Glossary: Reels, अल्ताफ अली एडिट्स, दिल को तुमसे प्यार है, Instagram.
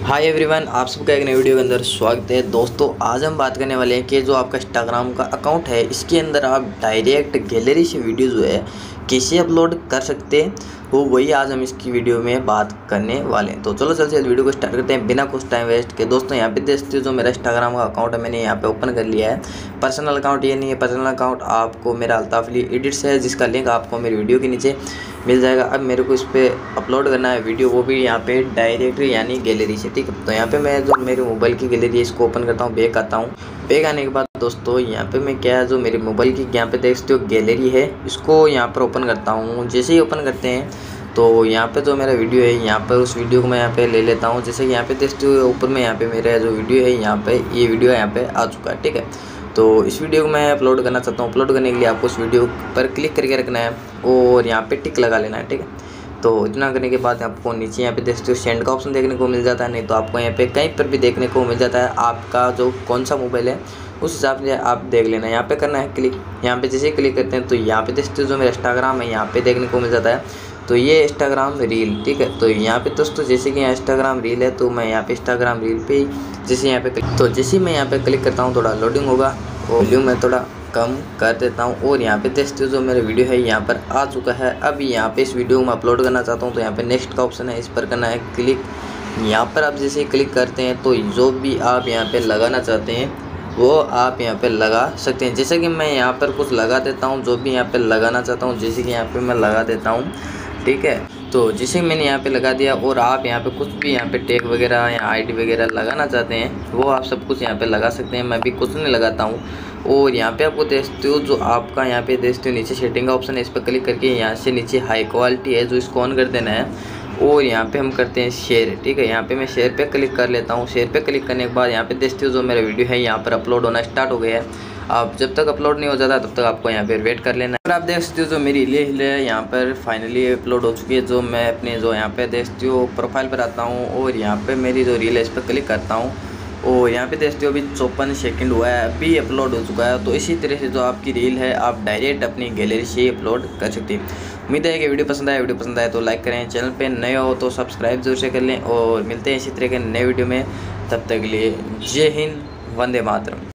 Hi everyone, आप सबका एक नए वीडियो के अंदर स्वागत है। दोस्तों, आज हम बात करने वाले हैं कि जो आपका इंस्टाग्राम का अकाउंट है इसके अंदर आप डायरेक्ट गैलरी से वीडियो जो है कैसे अपलोड कर सकते हैं, वो वही आज हम इसकी वीडियो में बात करने वाले हैं। तो चलो चलते इस वीडियो को स्टार्ट करते हैं बिना कुछ टाइम वेस्ट के। दोस्तों, यहाँ पे देखते हो जो मेरा इंस्टाग्राम का अकाउंट है, मैंने यहाँ पे ओपन कर लिया है। पर्सनल अकाउंट ये नहीं है, पर्सनल अकाउंट आपको मेरा अल्ताफ अली एडिट्स है, जिसका लिंक आपको मेरी वीडियो के नीचे मिल जाएगा। अब मेरे को इस पर अपलोड करना है वीडियो, वो भी यहाँ पे डायरेक्ट यानी गैलरी से। ठीक है, तो यहाँ पे मैं जो मेरे मोबाइल की गैलरी है इसको ओपन करता हूँ, बैक आता हूँ। बैक आने के बाद दोस्तों यहाँ पे मैं क्या है जो मेरे मोबाइल की यहाँ पे देख सकते हो गैलरी है, इसको यहाँ पर ओपन करता हूँ। जैसे ही ओपन करते हैं तो यहाँ पे जो मेरा वीडियो है यहाँ पर, उस वीडियो को मैं यहाँ पे ले लेता हूँ। जैसे यहाँ पे देखते हुए ऊपर में यहाँ पे मेरा जो वीडियो है यहाँ पे, ये वीडियो यहाँ पे आ चुका है। ठीक है, तो इस वीडियो को मैं अपलोड करना चाहता हूँ। अपलोड करने के लिए आपको उस वीडियो पर क्लिक करके रखना है और यहाँ पे टिक लगा लेना है। ठीक है, तो इतना करने के बाद आपको नीचे यहाँ पे देखते हो सेंड का ऑप्शन देखने को मिल जाता है, नहीं तो आपको यहाँ पे कहीं पर भी देखने को मिल जाता है। आपका जो कौन सा मोबाइल है उस हिसाब से आप देख लेना। यहाँ पे करना है क्लिक। यहाँ पे जैसे क्लिक करते हैं तो यहाँ पे देखते हो जो मेरा इंस्टाग्राम है यहाँ पे देखने को मिल जाता है, तो ये इंस्टाग्राम रील। ठीक है, तो यहाँ पे दोस्तों जैसे कि यहाँ इंस्टाग्राम रील है तो मैं यहाँ पे इंस्टाग्राम रील पे जैसे यहाँ पे मैं यहाँ पे क्लिक करता हूँ, थोड़ा लोडिंग होगा, वॉल्यूम मैं थोड़ा कम कर देता हूँ। और यहाँ पे दोस्तों जो मेरा वीडियो है यहाँ पर आ चुका है। अब यहाँ पे इस वीडियो को मैं अपलोड करना चाहता हूँ, तो यहाँ पे नेक्स्ट का ऑप्शन है, इस पर करना है क्लिक। यहाँ पर आप जैसे क्लिक करते हैं तो जो भी आप यहाँ पर लगाना चाहते हैं वो आप यहाँ पे लगा सकते हैं। जैसे कि मैं यहाँ पर कुछ लगा देता हूँ, जो भी यहाँ पे लगाना चाहता हूँ, जैसे कि यहाँ पे मैं लगा देता हूँ। ठीक है, तो जैसे मैंने यहाँ पे लगा दिया, और आप यहाँ पे कुछ भी यहाँ पे टैग वगैरह या आईडी वगैरह लगाना चाहते हैं वो आप सब कुछ यहाँ पे लगा सकते हैं। मैं भी कुछ नहीं लगाता हूँ। और यहाँ पे आपको देखते हो जो आपका यहाँ पे देखते हो नीचे सेटिंग का ऑप्शन है, इस पर क्लिक करके यहाँ से नीचे हाई क्वालिटी है जो इसको ऑन कर देना है। और यहाँ पे हम करते हैं शेयर। ठीक है, यहाँ पे मैं शेयर पे क्लिक कर लेता हूँ। शेयर पे क्लिक करने के बाद यहाँ पे देखते हो जो मेरा वीडियो है यहाँ पर अपलोड होना स्टार्ट हो गया है। आप जब तक अपलोड नहीं हो जाता तब तक आपको यहाँ पे वेट कर लेना है। और आप देख सकते हो जो मेरी रील है यहाँ पर फाइनली अपलोड हो चुकी है। जो मैं अपने जो यहाँ पे देखते हो प्रोफाइल पर आता हूँ और यहाँ पर मेरी जो रील है इस पर क्लिक करता हूँ। और यहाँ पे देखते हो अभी 54 सेकंड हुआ है, अभी अपलोड हो चुका है। तो इसी तरह से जो आपकी रील है आप डायरेक्ट अपनी गैलरी से अपलोड कर सकते हैं। उम्मीद है कि वीडियो पसंद आए। वीडियो पसंद आए तो लाइक करें, चैनल पे नए हो तो सब्सक्राइब जरूर से कर लें। और मिलते हैं इसी तरह के नए वीडियो में, तब तक के लिए जय हिंद, वंदे मातरम।